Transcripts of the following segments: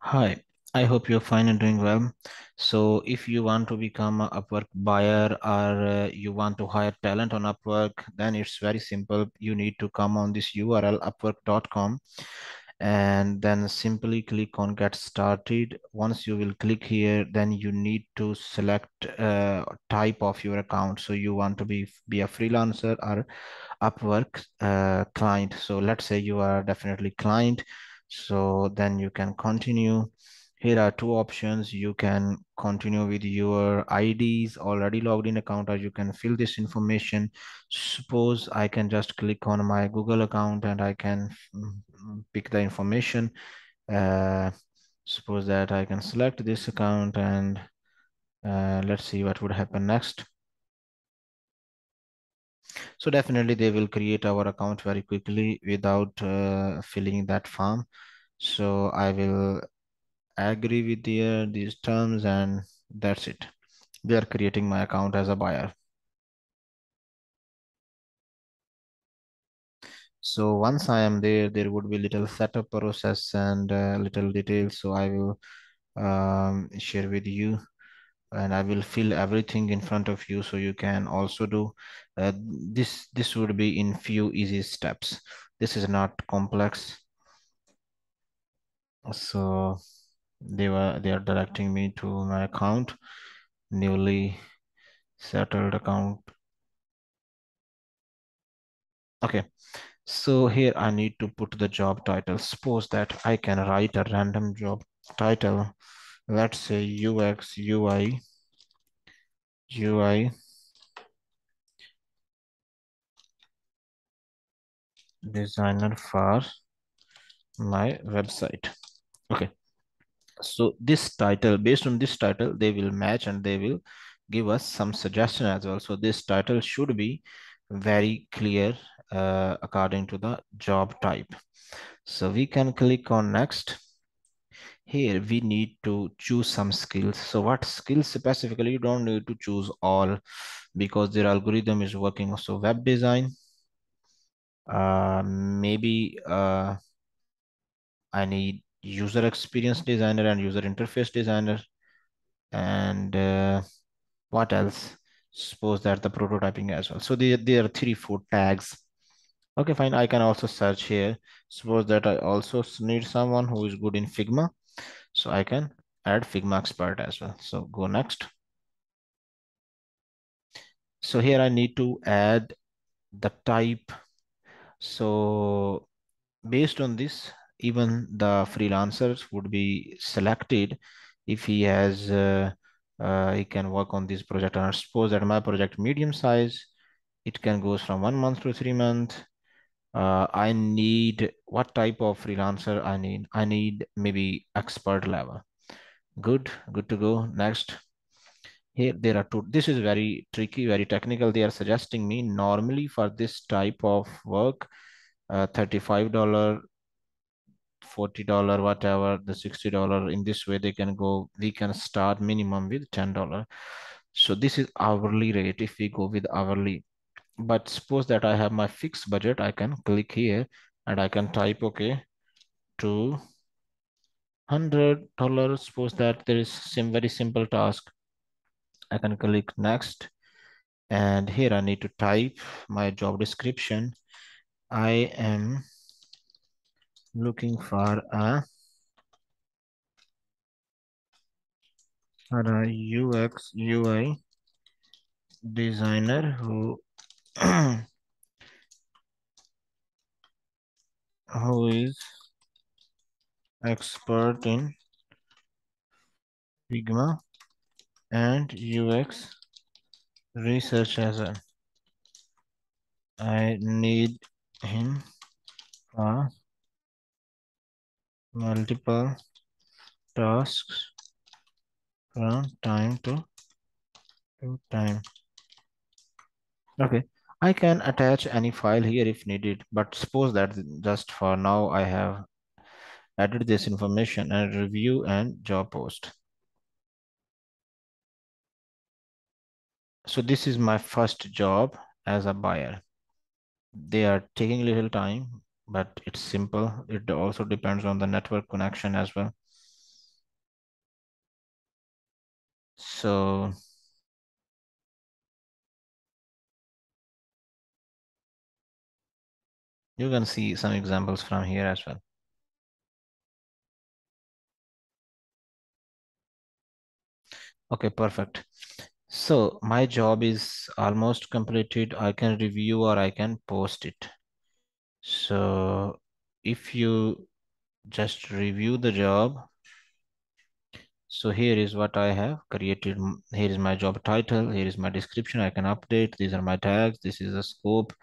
Hi, I hope you're fine and doing well. So, if you want to become a Upwork buyer or you want to hire talent on Upwork, then it's very simple. You need to come on this URL upwork.com and then simply click on Get Started. Once you will click here, then you need to select type of your account. So, you want to be a freelancer or Upwork client. So, let's say you are definitely client. So then you can continue. Here are two options. You can continue with your IDs, already logged in account, or you can fill this information. Suppose I can just click on my Google account and I can pick the information. Suppose that I can select this account and let's see what would happen next. So definitely they will create our account very quickly without filling that form. So I will agree with these terms and that's it. They are creating my account as a buyer. So once I am there, there would be little setup process and little details. So I will share with you. And I will fill everything in front of you so you can also do this would be in few easy steps. This is not complex. So they are directing me to my account, newly settled account. Okay, so here I need to put the job title. Suppose that I can write a random job title. Let's say UX, UI designer for my website. Okay. So this title, based on this title, they will match and they will give us some suggestion as well. So this title should be very clear according to the job type. So we can click on next. Here we need to choose some skills. So what skills specifically? You don't need to choose all because their algorithm is working. So web design, maybe I need user experience designer and user interface designer. And what else? Suppose that the prototyping as well. So there are 3-4 tags. Okay, fine. I can also search here. Suppose that I also need someone who is good in Figma. So I can add Figma expert as well. So go next. So here I need to add the type. So based on this, even the freelancers would be selected if he has, he can work on this project. And suppose that my project medium size, it can go from 1 month to 3 months. I need what type of freelancer I need. I need maybe expert level. Good to go. Next. Here there are two. This is very tricky, very technical. They are suggesting me normally for this type of work, $35, $40, whatever, the $60. In this way, they can go. We can start minimum with $10. So this is hourly rate. If we go with hourly. But suppose that I have my fixed budget, I can click here and I can type, okay, $200. Suppose that there is some very simple task. I can click next. And here I need to type my job description. I am looking for a UX, UI designer who who is expert in Figma and UX research as well. I need him for multiple tasks from time to time. Okay. I can attach any file here if needed, but suppose that just for now I have added this information and review and job post. So this is my first job as a buyer. They are taking little time, but it's simple. It also depends on the network connection as well. So you can see some examples from here as well. Okay, perfect. So my job is almost completed. I can review or I can post it. So if you just review the job, so here is what I have created. Here is my job title. Here is my description. I can update. These are my tags. This is the scope,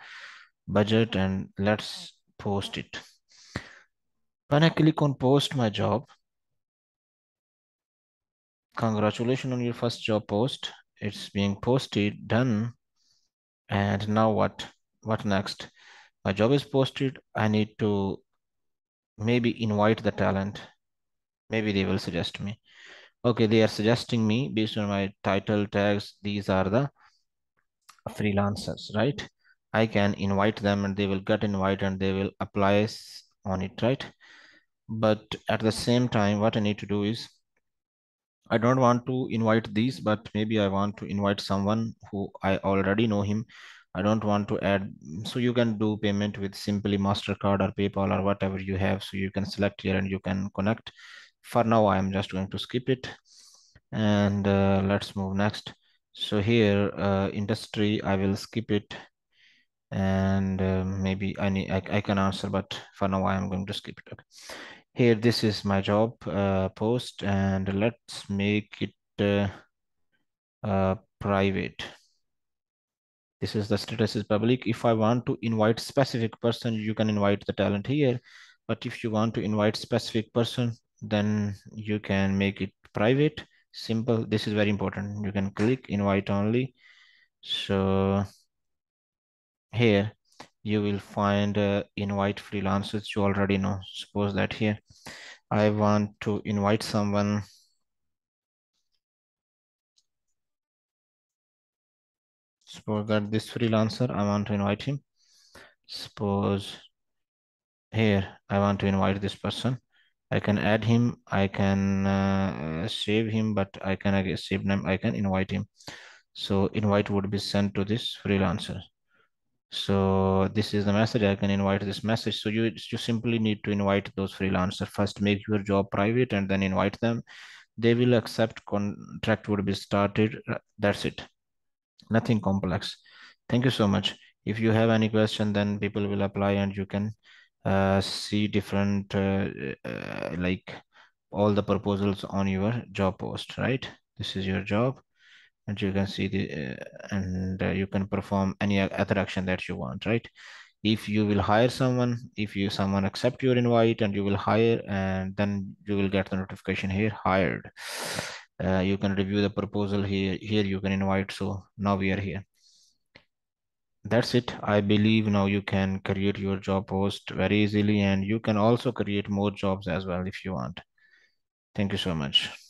budget, and let's post it. When I click on post my job, congratulations on your first job post. It's being posted, done. And now what? What next? My job is posted. I need to maybe invite the talent. Maybe they will suggest me. Okay, they are suggesting me based on my title tags. These are the freelancers, right? I can invite them and they will get invited and they will apply on it, right? But at the same time, what I need to do is I don't want to invite these, but maybe I want to invite someone who I already know him. I don't want to add. So you can do payment with simply MasterCard or PayPal or whatever you have. So you can select here and you can connect. For now, I'm just going to skip it. And let's move next. So here, industry, I will skip it. And maybe I can answer, but for now, I'm going to skip it. Okay. Here, this is my job post, and let's make it private. This is the status is public. If I want to invite specific person, you can invite the talent here. But if you want to invite specific person, then you can make it private, simple. This is very important. You can click invite only. So here, you will find invite freelancers you already know. Suppose that here, I want to invite someone. Suppose that this freelancer, I want to invite him. Suppose here, I want to invite this person. I can add him, I can save him, but I can save name, I can invite him. So invite would be sent to this freelancer. So this is the message. I can invite this message. So you simply need to invite those freelancers. First, make your job private and then invite them. They will accept, contract would be started. That's it. Nothing complex. Thank you so much. If you have any question, then people will apply and you can see different, like all the proposals on your job post, right? This is your job. And you can see the, you can perform any other action that you want, right? If you will hire someone, if you someone accept your invite and you will hire, and then you will get the notification here, hired. You can review the proposal here. Here you can invite. So now we are here. That's it. I believe now you can create your job post very easily, and you can also create more jobs as well if you want. Thank you so much.